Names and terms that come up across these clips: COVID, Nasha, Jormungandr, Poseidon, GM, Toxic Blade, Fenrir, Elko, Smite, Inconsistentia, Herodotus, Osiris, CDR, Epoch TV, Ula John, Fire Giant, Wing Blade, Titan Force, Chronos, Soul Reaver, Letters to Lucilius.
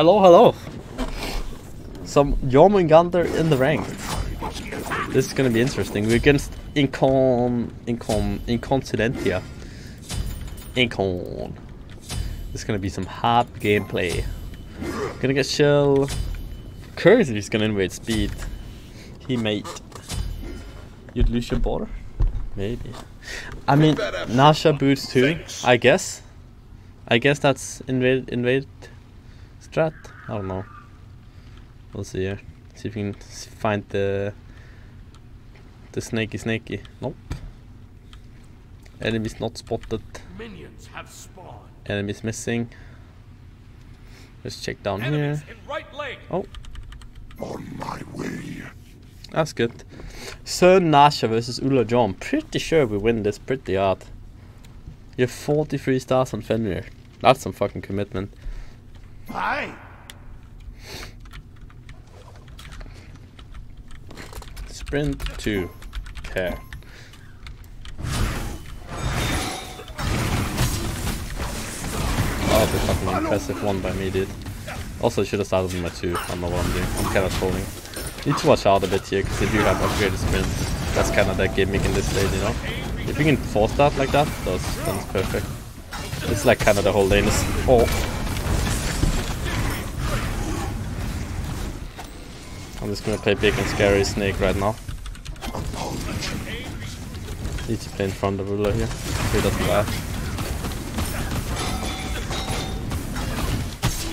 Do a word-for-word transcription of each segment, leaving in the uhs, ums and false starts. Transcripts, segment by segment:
Hello, hello. Some Jormungandr in the rank. This is gonna be interesting. We're against Incon... Incon... Inconsistentia. Incon. This is gonna be some hard gameplay. Gonna get shell. Crazy, he's gonna invade speed. He might. You'd lose your border? Maybe. I mean, Nasha boots too, Thanks. I guess. I guess that's invade, invade strat. I don't know. We'll see here. See if we can find the the snakey snakey. Nope. Enemies not spotted. Minions have spawned. Enemies missing. Let's check down Enemies here. Right leg. Oh. On my way. That's good. So Nasha versus Ula John. Pretty sure we win this pretty hard. You have forty-three stars on Fenrir. That's some fucking commitment. Hi. Sprint to care. That was a fucking impressive one by me, dude. Also, I should have started with my two. I don't know what I'm doing. I'm kind of trolling. Need to watch out a bit here, because if you have upgraded sprints, that's kind of that gimmick in this lane, you know? If you can force that like that, that's, that's perfect. It's like kind of the whole lane is... Oh! I'm just gonna play big and scary snake right now. Need to play in front of the ruler here. Hopefully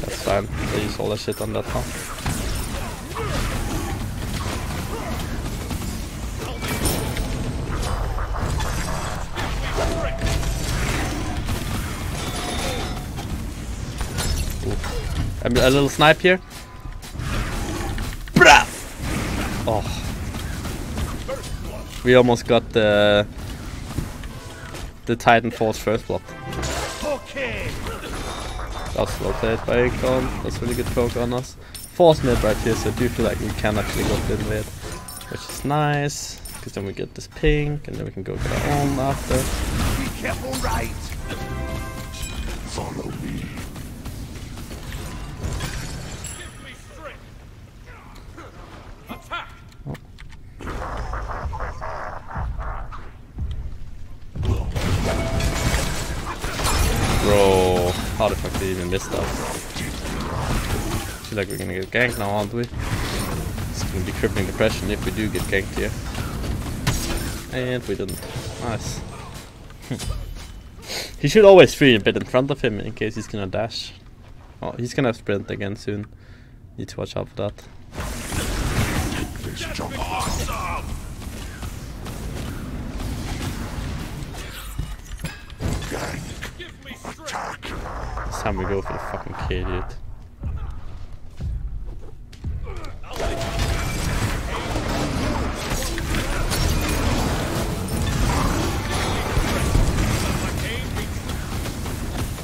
that's bad. I use all that shit on that now. A, a little snipe here. Bruh! Oh. We almost got the the Titan Force first blood. That's slow played by Icon. That's really good poke on us. Force mid right here, so I do feel like we can actually go to invade, which is nice, because then we get this pink, and then we can go get our own after. Be careful, right? Follow me. How the fuck did he even miss that? I feel like we're gonna get ganked now, aren't we? It's gonna be crippling depression if we do get ganked here. And we didn't. Nice. He should always free a bit in front of him in case he's gonna dash. Oh, he's gonna sprint again soon. Need to watch out for that. Gank. Attack. This time we go for the fucking K, dude.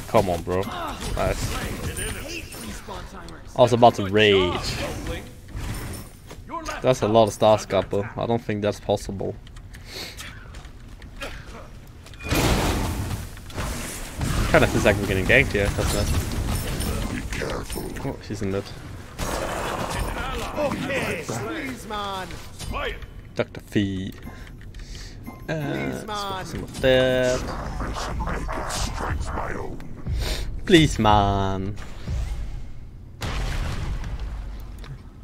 Come on, bro. Nice. I was about to rage. That's a lot of star scalper. I don't think that's possible. Kind of feels like we're getting ganked here, doesn't it? Be careful. Oh, she's in that. Okay, please, man. Doctor Fee. Please, man. Please, man.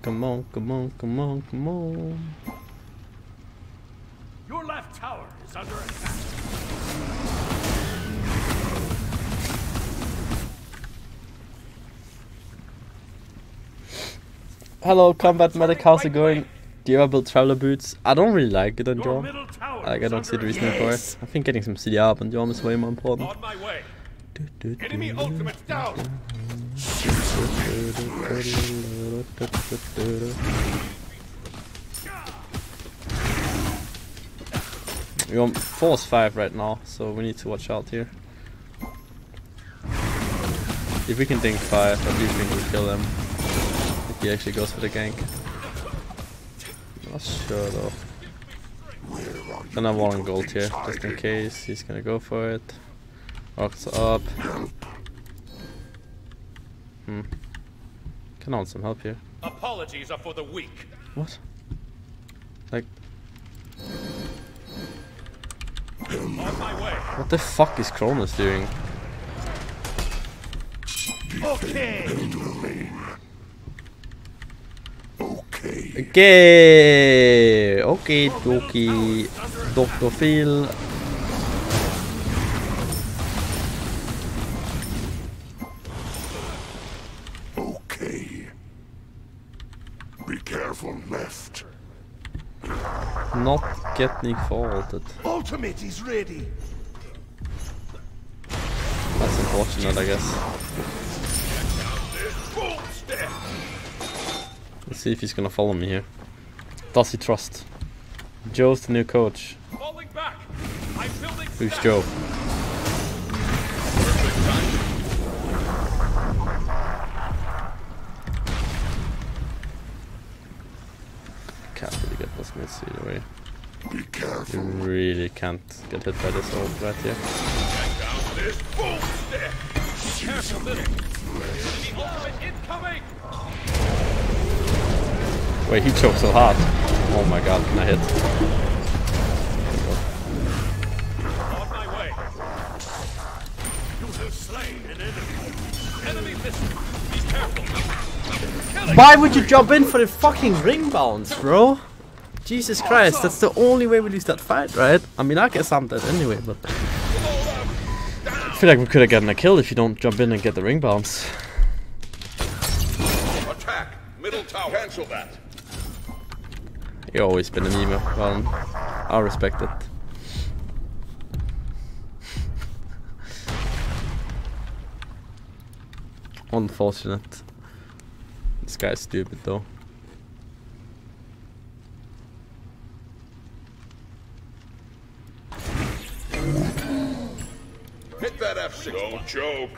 Come on, come on, come on, come on. Your left tower is under attack. Hello, combat medic, how's it going? Do you have built traveler boots? I don't really like it on Jorm. Like, I don't see the reason yes. for it. I think getting some C D R up on Jorm is way more important. On my way. Do, do, do, Enemy ultimate down. We're on force five right now, so we need to watch out here. If we can think five, I do think we'll kill them. He actually goes for the gank. Not sure though. Then I'm one on gold here, just in case he's gonna go for it. Rocks up. Hmm. can I want some help here? Apologies are for the weak. What? Like. On my way. What the fuck is Chronos doing? Okay. Okay. Okay, Doki. Doctor Phil. Not getting faulted. Ultimate is ready. That's unfortunate, I guess. Let's see if he's gonna follow me here. Does he trust? Joe's the new coach. Who's Joe? Can't really get those mids either way. Be careful. You really can't get hit by this old right here. Wait, he choked so hard. Oh my god, can I hit? On my way. You have slain an enemy. Enemy missing. Be careful. Why would you jump in for the fucking ring bounce, bro? Jesus Christ, that's the only way we lose that fight, right? I mean, I guess I'm dead anyway, but I feel like we could have gotten a kill if you don't jump in and get the ring bombs. Attack! Middle tower! Cancel that! You've always been an emo, well, I respect it. Unfortunate. This guy's stupid though. Hit that F six. No joke.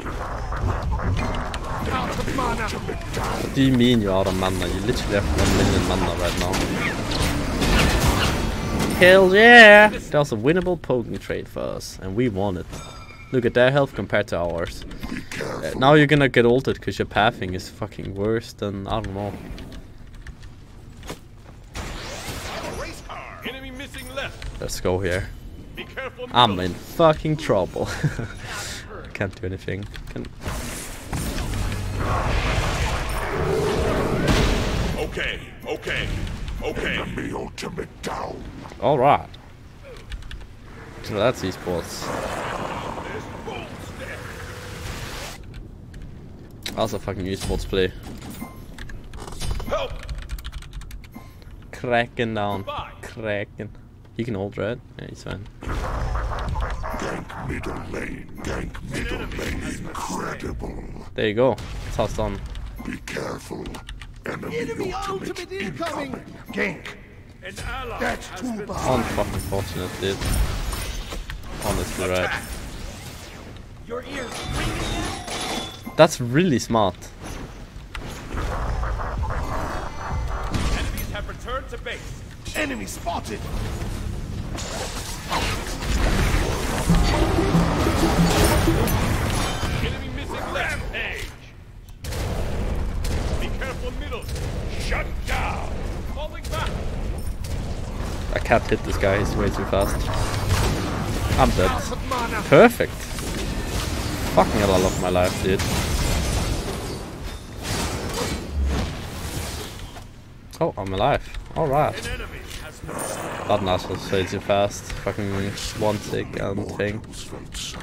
Out of mana. What do you mean you're out of mana? You literally have one million mana right now. Hell yeah! That was a winnable poking trade for us, and we won it. Look at their health compared to ours. Uh, now you're gonna get ulted because your pathing is fucking worse than, I don't know. Let's go here. I'm in fucking trouble. Can't do anything. Can... Okay, okay, okay. Enemy ultimate down. All right. So that's esports. That's a fucking esports play. Help! Cracking down. Cracking. He can hold red. Yeah, he's fine. Gank middle lane. Gank middle lane. Incredible. There you go. That's how it's done. Be careful. Enemy, Enemy ultimate, ultimate incoming. incoming. Gank. An ally. That's too bad. Unfucking fortunate, dude. Honestly, right. Your ears ringing. That's really smart. Enemies have returned to base. Enemy spotted. Enemy missing left edge. Be careful middle. Shut down. Falling back. I can't hit this guy, he's way too fast. I'm dead. Perfect. Fucking hell, I love my life, dude. Oh, I'm alive. Alright. That Nasha was way too fast. Fucking one tick and thing.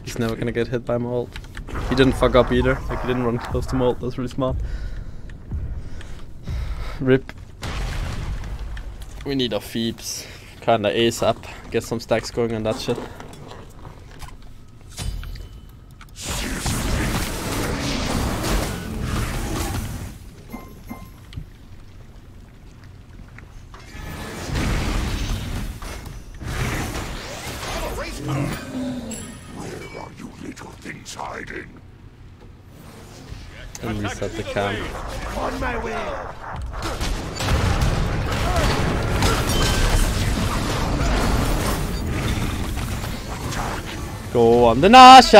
He's never gonna get hit by my ult. He didn't fuck up either. Like, he didn't run close to my ult. That's really smart. Rip. We need our Phoebes. Kinda ASAP. Get some stacks going on that shit. And reset the camp. On my way. Go on the Nasha.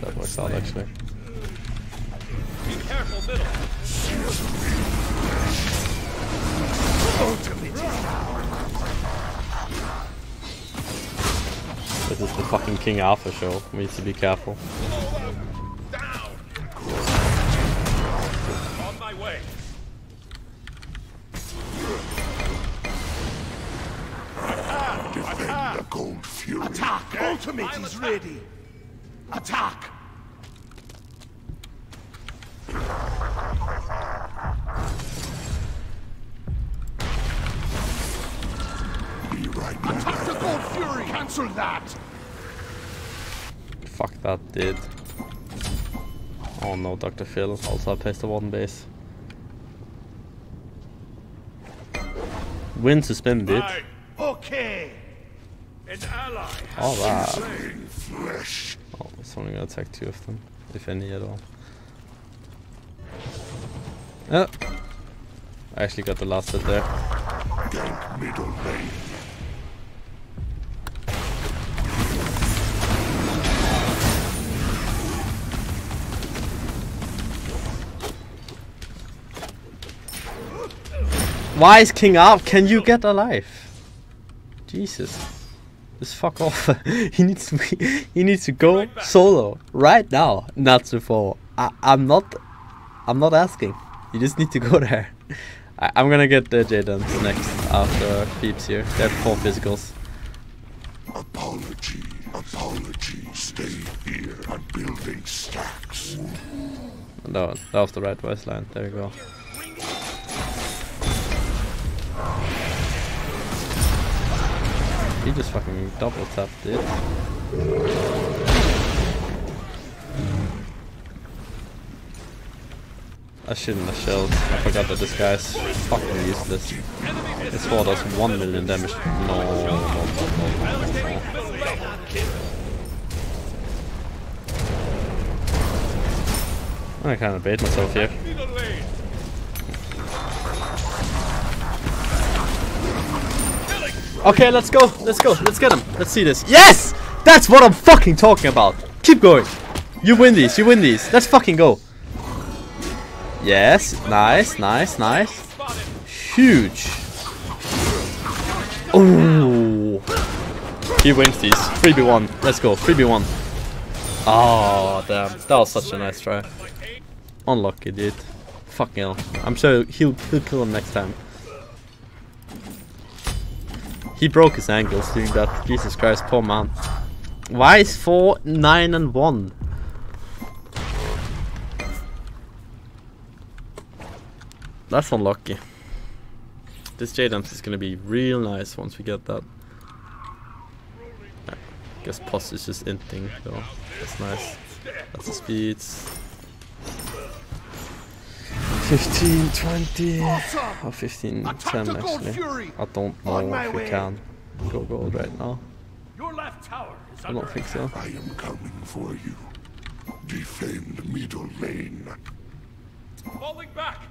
That works out actually. Be careful, middle. This is the fucking King Alpha show. We need to be careful. On my way. Defend the gold fury. Attack! Ultimate is ready. Attack! Be right back. Attack the gold fury. Cancel that. Fuck that, dude. Oh no, Doctor Phil also placed the warden base. Win suspended. Okay. An ally. All right. Flesh. Oh, it's only gonna attack two of them, if any at all. Oh. I actually got the last hit there. Gank middle lane. Why is King out? Can you get alive? Jesus. Just fuck off. he needs to be, he needs to go right solo right now. Not before. I, I'm not I'm not asking. You just need to go there. I, I'm gonna get the Jaden's next after peeps here. They have four physicals. Apology. Apology. Stay here and building stacks. No, that was the right voice line. There you go. He just fucking double tapped it. I shouldn't have shelled. I forgot that this guy's fucking useless. His sword does one million damage. No, no, no, no, no, no. I kind of bait myself here. Okay, let's go, let's go, let's get him, let's see this. Yes! That's what I'm fucking talking about! Keep going! You win these, you win these, let's fucking go! Yes, nice, nice, nice. Huge! Ooh! He wins these, three v one, let's go, three v one. Oh, damn, that was such a nice try. Unlucky, dude. Fucking hell, I'm sure he'll, he'll kill him next time. He broke his ankles doing that. Jesus Christ, poor man. Why is four, nine, and one? That's unlucky. This J-Dumps is gonna be real nice once we get that. I guess Post is just inting though. That's nice. That's the speeds. fifteen, twenty, or fifteen, ten actually. I don't know if we can go gold right now. I don't think so. I am coming for you. Defend middle lane. Falling back.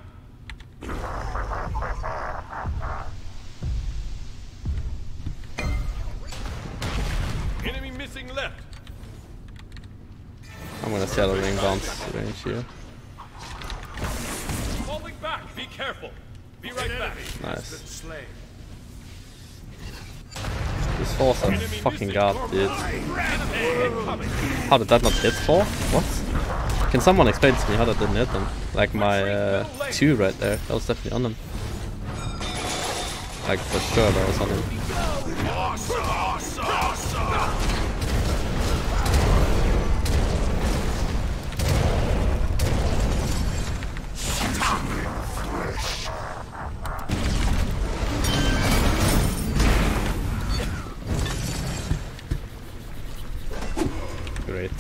Enemy missing left. I'm gonna sell a ring bounce range here. Be careful. Be right back. Nice. This horse I'm fucking god, dude. How did that not hit for? What? Can someone explain to me how that didn't hit them? Like my uh, two right there. That was definitely on him. Like for sure that was on him. Great.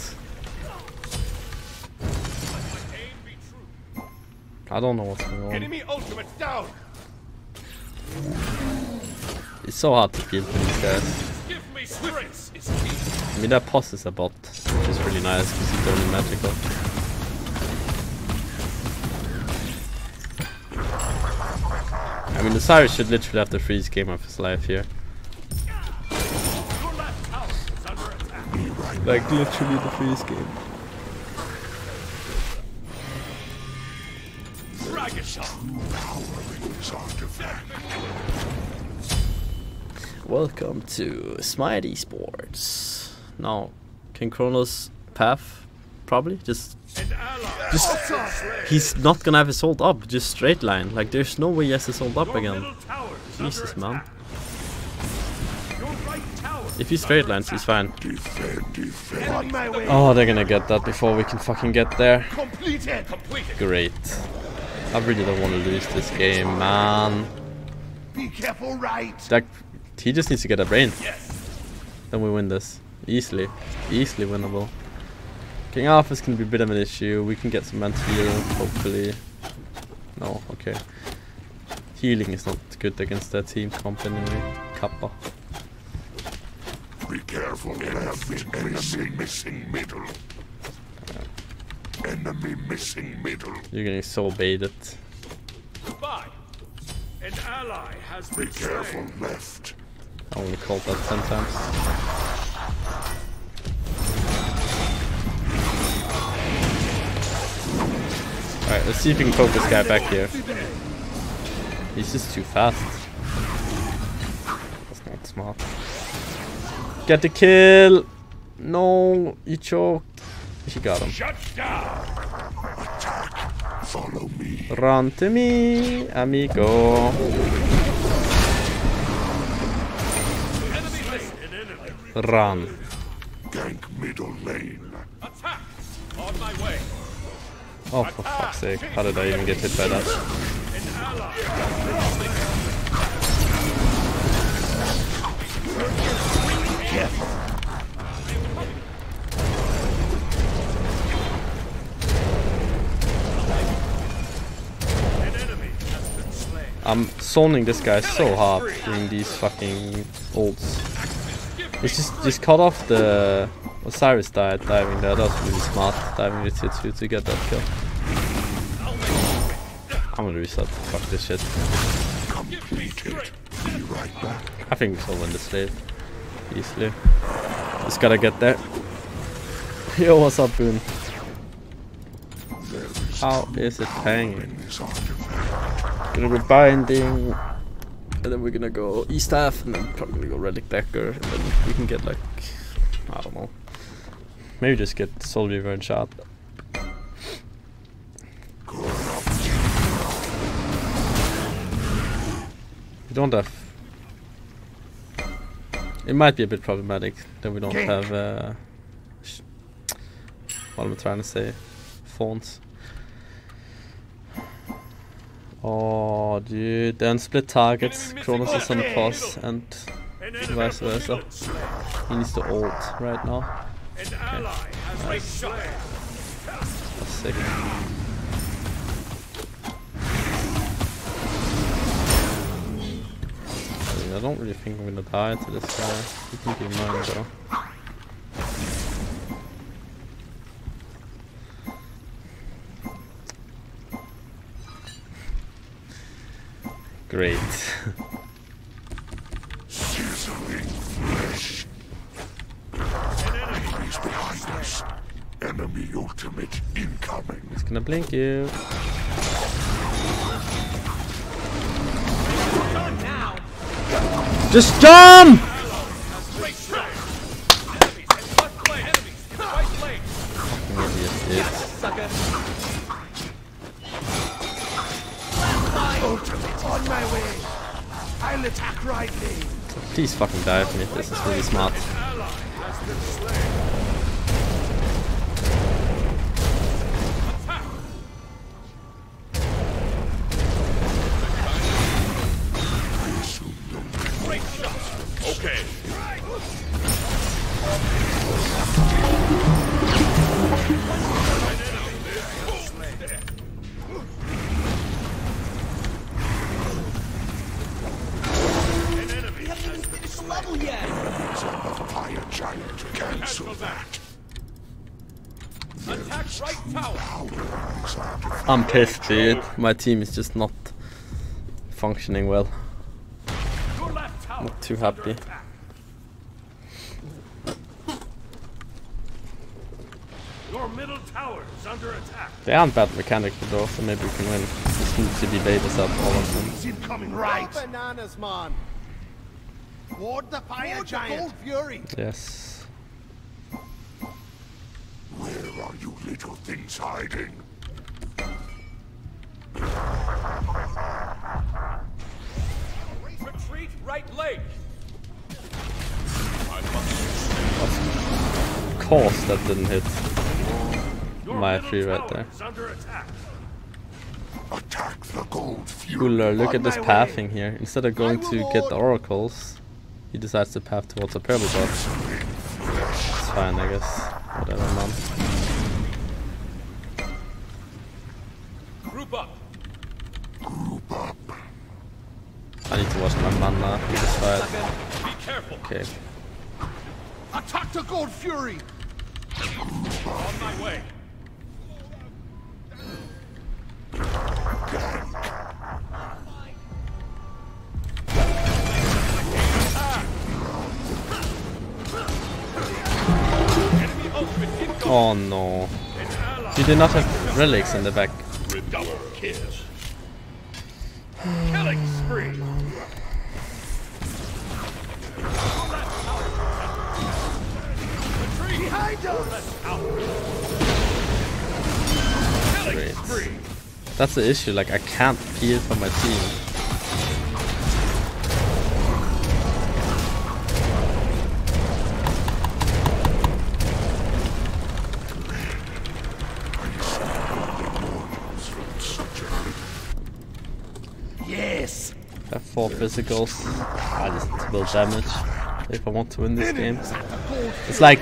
I don't know what's going on. Enemy ultimate down. It's so hard to kill these guys. Give me spirits. I mean that boss is a bot, which is really nice because he's only magical. I mean, Osiris should literally have the freest game of his life here. Like, literally the freest game. Welcome to Smite Esports. Now, can Chronos path? Probably. Just, just he's not gonna have his ult up. Just straight line. Like there's no way he has his ult up again. Jesus, man. If he straight lines, he's fine. Oh, they're gonna get that before we can fucking get there. Great. I really don't want to lose this game, man. Be careful, right? That, he just needs to get a brain. Then we win this. Easily. Easily winnable. King Alpha is gonna be a bit of an issue. We can get some anti-hero, hopefully. No, okay. Healing is not good against that team comp anyway. Kappa. Be careful, enemy missing, missing middle. Yeah. Enemy missing middle. You're getting so baited. Goodbye. An ally has been Be careful saved. left. I only called that ten times. Alright, let's see if we can poke this guy back here. He's just too fast. That's not smart. Get the kill! No, you choked. She got him. Shut down. Attack. Follow me. Run to me, amigo. Run. Gank middle lane. Attack. On my way. Oh, for fuck's sake! How did I even get hit by that? I'm zoning this guy so hard in these fucking ults. It's just just cut off the Osiris died diving there. That was really smart, diving with Hitsu to get that kill. I'm gonna reset. Fuck this shit. I think we still win this late. Easily. Just gotta get there. Yo, what's up, Boone? How is it hanging? Gonna be binding, and then we're gonna go east half, and then probably go relic decker, and then we can get like, I don't know. Maybe just get Soul Reaver and shot. We don't have. It might be a bit problematic that we don't Gank. have, uh, sh what am I trying to say, phones. Oh, dude, then split targets, Chronos is on the pause, and vice versa. He needs to ult right now. Okay, nice. That's sick. I don't really think I'm gonna die to this guy. He can be mine though. Great. Sizzling flesh. Enemies behind us. Enemy ultimate incoming. He's gonna blink you. Just jump! Please fucking die for me. This is really smart. I'm pissed, dude. My team is just not functioning well. Not too happy. Your middle tower They aren't bad mechanically though, so maybe we can win. Just need to debate us up all of them. Coming right. Bananas, man. Ward the fire Ward giant. The gold fury. Yes. Where are you little things hiding? Retreat right leg. Of course that didn't hit my tree right there. Attack the gold fury. Ula, look at this pathing here. Instead of going to get the oracles, he decides to path towards a purple bot. It's fine, I guess. Whatever, man. Group up. Group up. I need to watch my mana for this fight. Be careful. Okay. Attack the gold fury. On my way. Oh no. You did not have relics in the back. Killing spree. Great. That's the issue, like I can't peel for my team. Yes. I have four physicals. I just need to build damage if I want to win this game. It's like,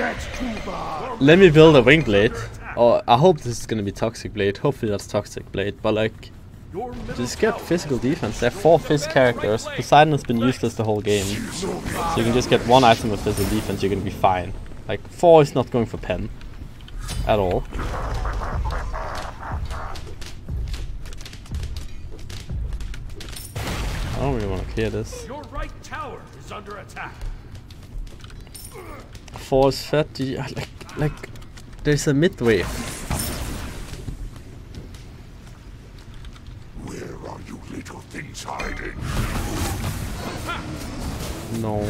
let me build a Wing Blade. Or I hope this is gonna be Toxic Blade. Hopefully that's Toxic Blade. But like, just get physical defense. They have four Fizz characters. Poseidon has been useless the whole game. So you can just get one item of physical defense, you're gonna be fine. Like, four is not going for pen at all. I don't really want to clear this. Your right tower is under attack. Force thirty, like, like, there's a midway. Where are you little things hiding? No.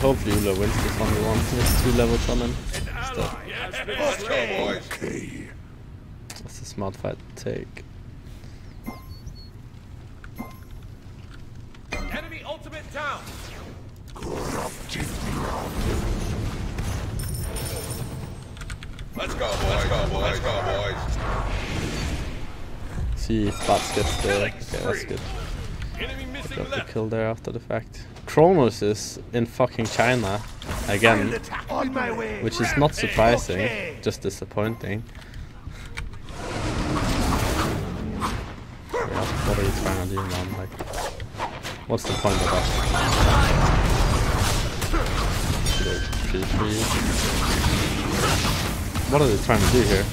Hopefully Ula wins this one v one. He has two levels on him. He's dead. Okay. That's a smart fight to take. Enemy ultimate down. Corrupted ground. Let's go, boys. Let's go, boys. Let's go, boys. See if Bats gets there. Okay, that's good. Got the kill there after the fact. Chronos is in fucking China again, which is not surprising, just disappointing. What are you trying to do, man? Like, what's the point of that? Three, three. What are they trying to do here?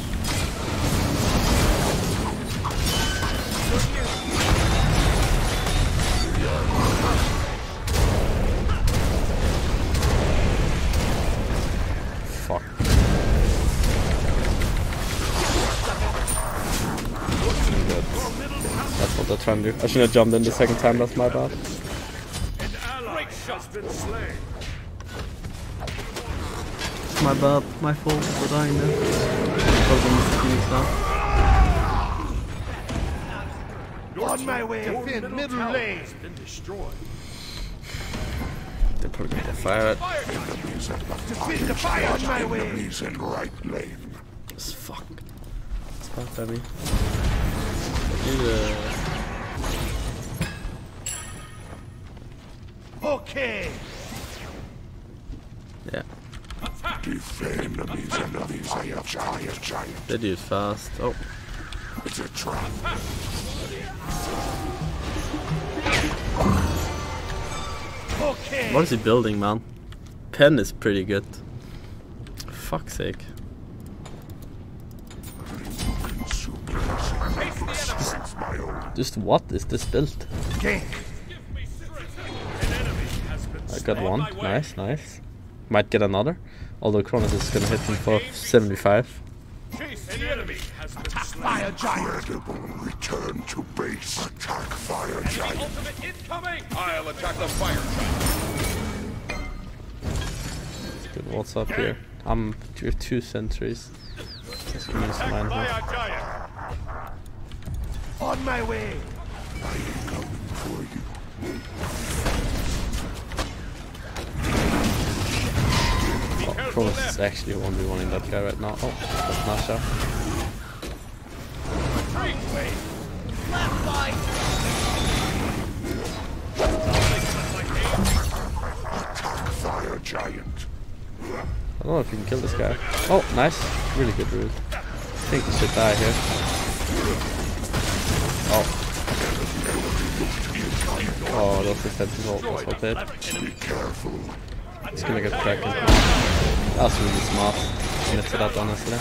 Trying to do. I should have jumped in the second time, that's my bad. My bad, my fault for dying there. On my way, middle, middle lane has been destroyed. They're probably going to fire it. Defeat the fire on my way. Enemies in right lane. It's fucked. It's fucked, baby. Yeah. Okay. Yeah. Defend enemies and enemies. I have giant, giant. They do it fast. Oh. It's a trap. Okay. What is he building, man? Pen is pretty good. Fuck's sake. This is my own. Just what is this build? I got one. Nice, nice. Might get another. Although Chronos is gonna hit him for seventy-five. An enemy has been attack Fire Giant! Return to base. Attack Fire Giant! The ultimate incoming! I'll attack the Fire Giant! Dude, what's up here? I'm with two sentries. This means mine. On my way! I am coming for you. Oh, Chronos is actually one v one-ing that guy right now. Oh, that's Nasha. Fire Giant. I don't know if you can kill this guy. Oh, nice. Really good route. I think we should die here. Oh. Oh, those extensions all so dead. Be careful. He's gonna get cracking. That was really smart. I'm into that, honestly.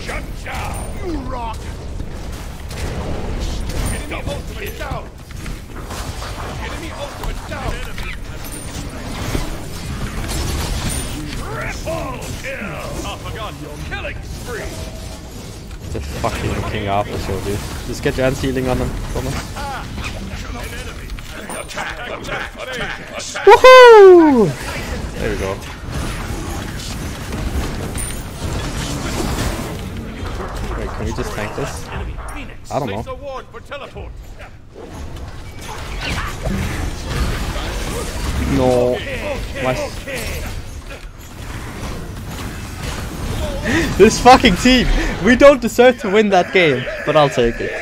Shut down! You rock! Enemy ultimate down! Enemy ultimate down! Triple kill! Oh my god, you're killing spree! The fucking King Arthur show, dude. Just get your anti-healing on him, Thomas. Woohoo! There we go. Wait, can we just tank this? I don't know. No. My... This fucking team! We don't deserve to win that game, but I'll take it.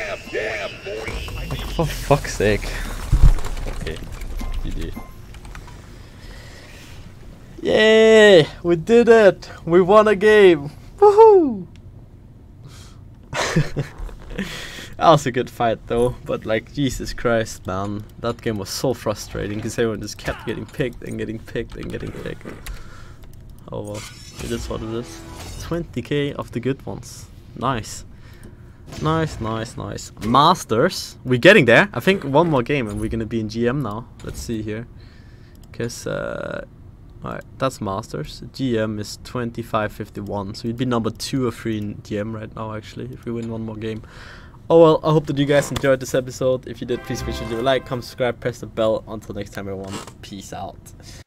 Like, for fuck's sake. Okay, G G. Yay! We did it! We won a game! Woohoo! That was a good fight though, but like, Jesus Christ, man. That game was so frustrating because everyone just kept getting picked and getting picked and getting picked. Oh well, it is what it is. twenty K of the good ones. Nice. Nice, nice, nice. Masters. We're getting there. I think one more game and we're gonna be in G M now. Let's see here. Because, uh, alright, that's Masters. G M is twenty-five fifty-one. So we'd be number two or three in G M right now, actually, if we win one more game. Oh well, I hope that you guys enjoyed this episode. If you did, please be sure to leave a like, comment, subscribe, press the bell. Until next time, everyone. Peace out.